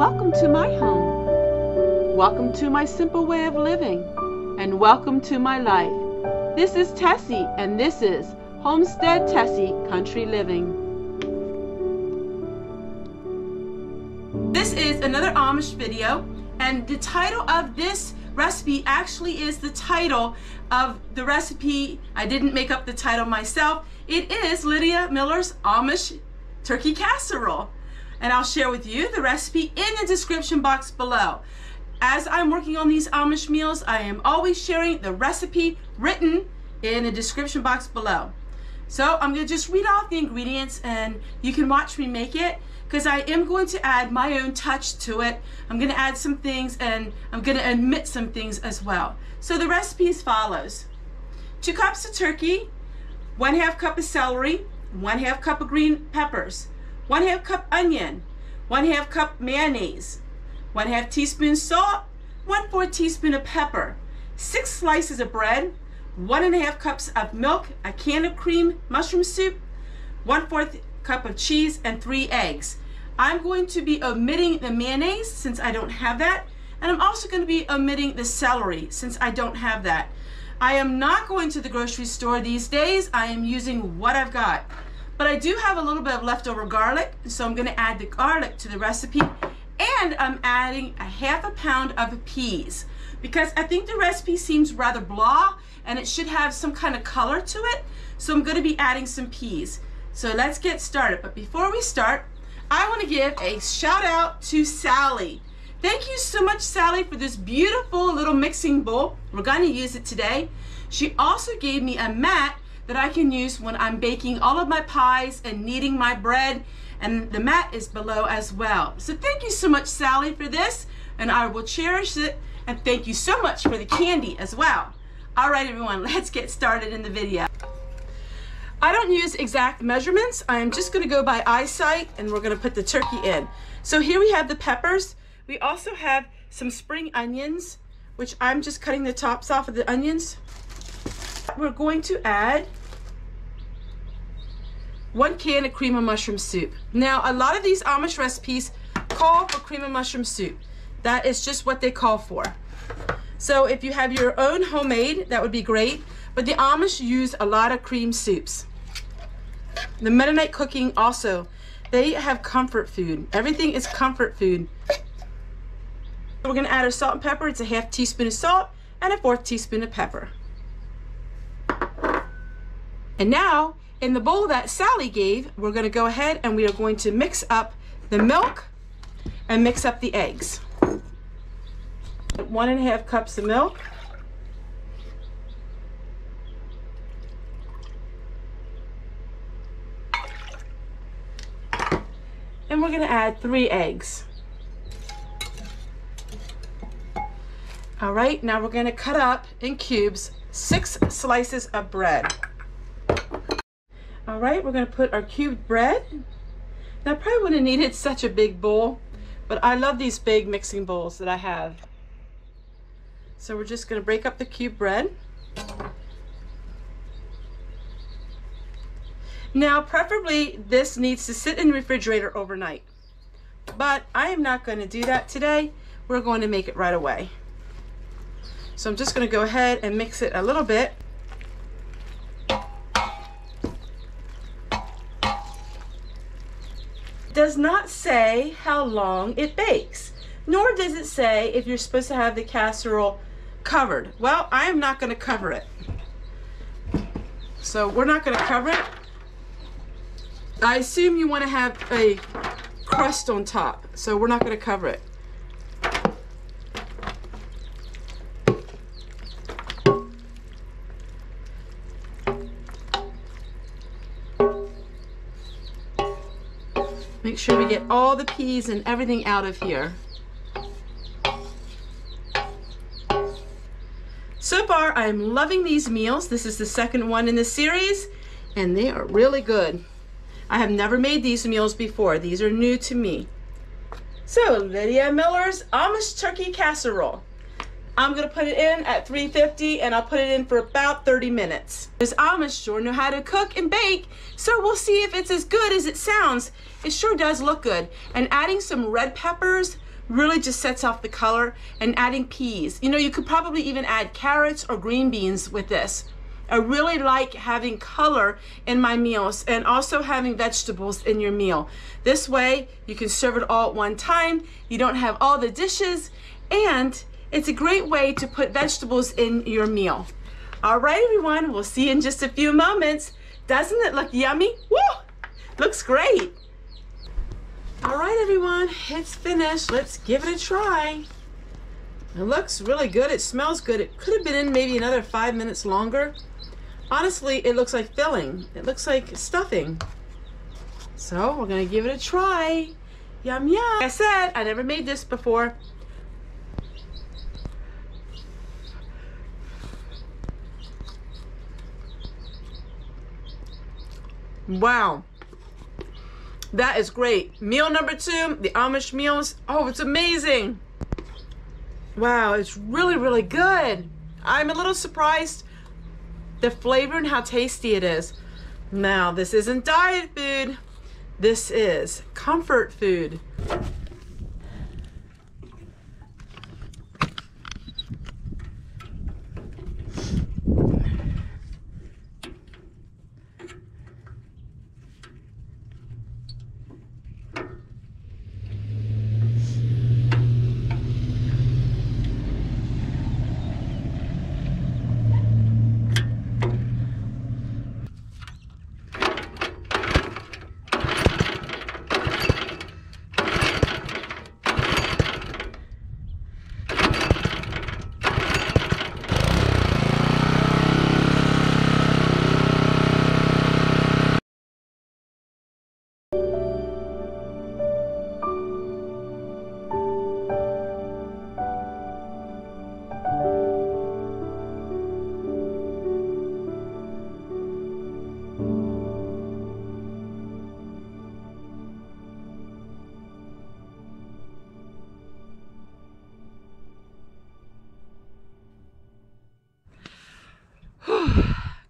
welcome to my home. Welcome to my simple way of living, and welcome to my life. This is Tessie, and this is Homestead Tessie Country Living. This is another Amish video, and the title of this recipe actually is the title of the recipe. I didn't make up the title myself. It is Lydia Miller's Amish Turkey Casserole, and I'll share with you the recipe in the description box below. As I'm working on these Amish meals, I am always sharing the recipe written in the description box below. So I'm going to just read off the ingredients and you can watch me make it, because I am going to add my own touch to it. I'm going to add some things and I'm going to omit some things as well. So the recipe is as follows: 2 cups of turkey, 1/2 cup of celery, 1/2 cup of green peppers, 1/2 cup onion, 1/2 cup mayonnaise, 1/2 teaspoon salt, 1/4 teaspoon of pepper, 6 slices of bread, 1 1/2 cups of milk, a can of cream mushroom soup, 1/4 cup of cheese, and 3 eggs. I'm going to be omitting the mayonnaise since I don't have that, and I'm also going to be omitting the celery since I don't have that. I am not going to the grocery store these days. I am using what I've got, but I do have a little bit of leftover garlic, so I'm going to add the garlic to the recipe, and I'm adding 1/2 pound of peas, because I think the recipe seems rather blah and it should have some kind of color to it, so I'm going to be adding some peas. So let's get started. But before we start, I want to give a shout out to Sally. Thank you so much, Sally, for this beautiful little mixing bowl. We're going to use it today. She also gave me a mat that I can use when I'm baking all of my pies and kneading my bread, and the mat is below as well. So thank you so much, Sally, for this, and I will cherish it. And thank you so much for the candy as well. All right, everyone, let's get started in the video. I don't use exact measurements. I am just going to go by eyesight, and we're going to put the turkey in. So here we have the peppers. We also have some spring onions, which I'm just cutting the tops off of the onions. We're going to add 1 can of cream of mushroom soup. Now, a lot of these Amish recipes call for cream of mushroom soup. That is just what they call for. So if you have your own homemade, that would be great, but the Amish use a lot of cream soups. The Mennonite cooking also, they have comfort food. Everything is comfort food. We're gonna add our salt and pepper. It's 1/2 teaspoon of salt and 1/4 teaspoon of pepper. And now, in the bowl that Sally gave, we're gonna go ahead and we are going to mix up the milk and mix up the eggs. 1 1/2 cups of milk, 1 add 3 eggs. All right, now we're going to cut up in cubes 6 slices of bread. All right, we're going to put our cubed bread. Now, I probably wouldn't have needed such a big bowl, but I love these big mixing bowls that I have. So we're just going to break up the cubed bread. Now, preferably, this needs to sit in the refrigerator overnight, but I am not going to do that today. We're going to make it right away. So I'm just going to go ahead and mix it a little bit. It does not say how long it bakes, nor does it say if you're supposed to have the casserole covered. Well, I am not going to cover it. So we're not going to cover it. I assume you want to have a crust on top, so we're not going to cover it. Make sure we get all the peas and everything out of here. So far, I'm loving these meals. This is the second one in the series, and they are really good. I have never made these meals before. These are new to me. So, Lydia Miller's Amish Turkey Casserole. I'm gonna put it in at 350, and I'll put it in for about 30 minutes. This Amish sure know how to cook and bake, so we'll see if it's as good as it sounds. It sure does look good. And adding some red peppers, really just sets off the color. And adding peas, you know, you could probably even add carrots or green beans with this. I really like having color in my meals and also having vegetables in your meal. This way you can serve it all at one time, you don't have all the dishes, and it's a great way to put vegetables in your meal. All right, everyone, we'll see you in just a few moments. Doesn't it look yummy? Woo! Looks great. All right, everyone, it's finished. Let's give it a try. It looks really good. It smells good. It could have been in maybe another 5 minutes longer. Honestly, it looks like filling. It looks like stuffing. So we're going to give it a try. Yum, yum. Like I said, I never made this before. Wow. That is great. Meal number two, the Amish meals. Oh, it's amazing. Wow, it's really, really good. I'm a little surprised the flavor and how tasty it is. Now, this isn't diet food. This is comfort food.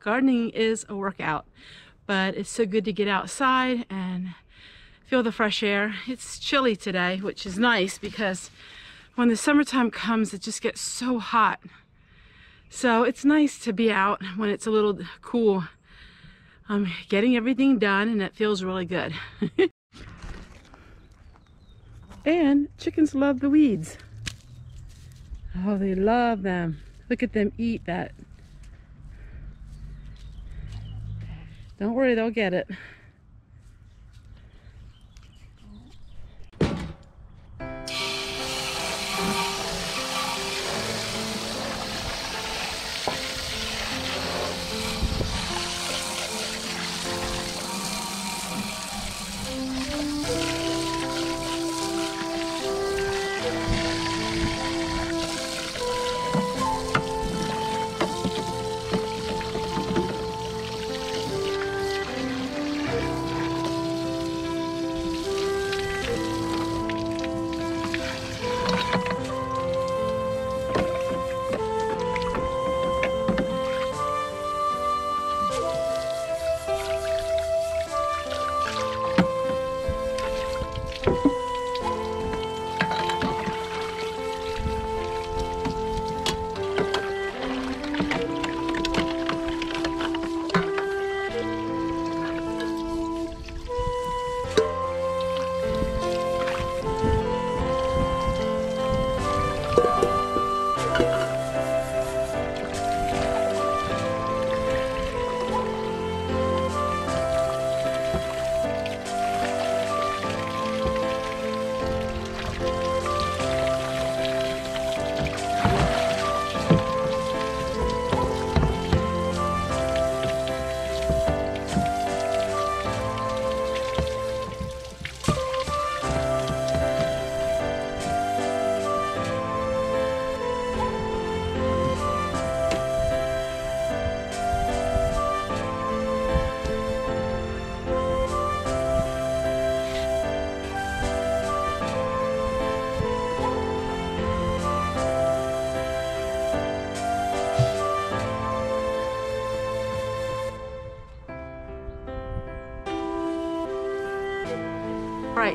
Gardening is a workout, but it's so good to get outside and feel the fresh air. It's chilly today, which is nice because when the summertime comes, it just gets so hot. So it's nice to be out when it's a little cool. I'm getting everything done and it feels really good. And chickens love the weeds. Oh, they love them. Look at them eat that. Don't worry, they'll get it.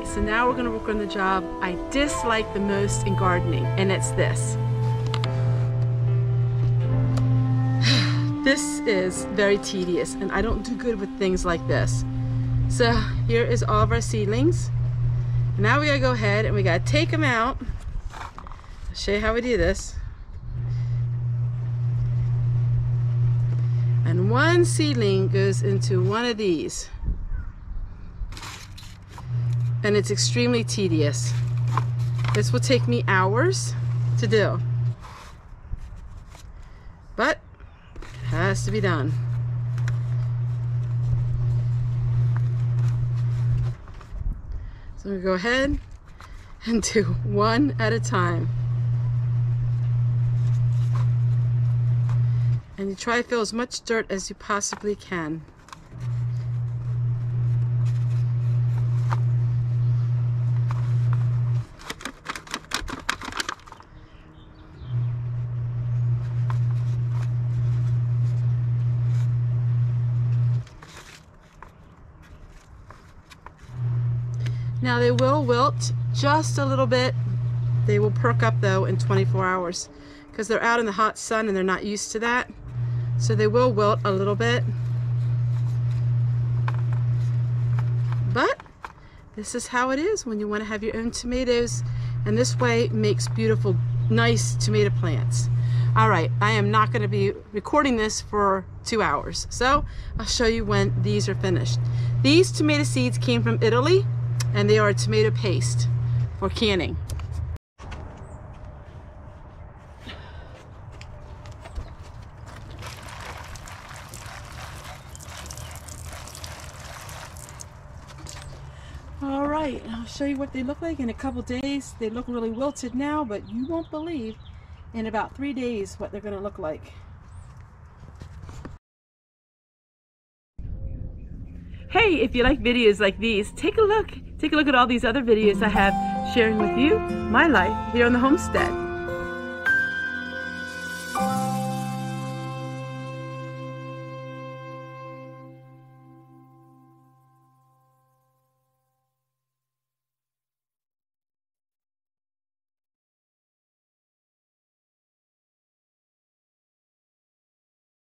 Alright, so now we're going to work on the job I dislike the most in gardening, and it's this. This is very tedious, and I don't do good with things like this. So here is all of our seedlings. Now we gotta go ahead and we gotta take them out. I'll show you how we do this. And one seedling goes into one of these. And it's extremely tedious. This will take me hours to do. But it has to be done. So I'm going to go ahead and do one at a time. And you try to fill as much dirt as you possibly can. Now they will wilt just a little bit. They will perk up though in 24 hours because they're out in the hot sun and they're not used to that. So they will wilt a little bit. But this is how it is when you want to have your own tomatoes, and this way makes beautiful, nice tomato plants. Alright, I am not going to be recording this for 2 hours. So I'll show you when these are finished. These tomato seeds came from Italy, and they are tomato paste for canning. All right, I'll show you what they look like in a couple days. They look really wilted now, but you won't believe in about 3 days what they're going to look like. Hey, if you like videos like these, take a look. Take a look at all these other videos I have sharing with you my life here on the homestead.